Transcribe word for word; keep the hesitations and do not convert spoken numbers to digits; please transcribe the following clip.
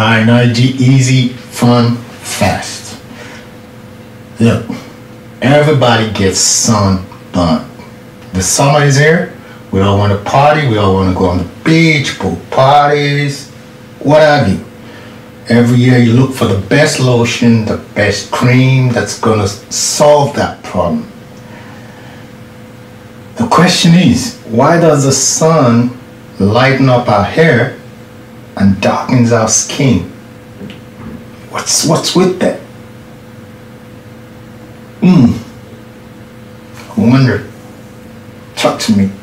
I N G, easy, fun, fast. Look, everybody gets sunburned. The summer is here. We all want to party. We all want to go on the beach, pool parties, what have you. Every year you look for the best lotion, the best cream that's going to solve that problem. The question is, why does the sun lighten up our hair and darkens our skin? What's, what's with that? Hmm. I wonder. Talk to me.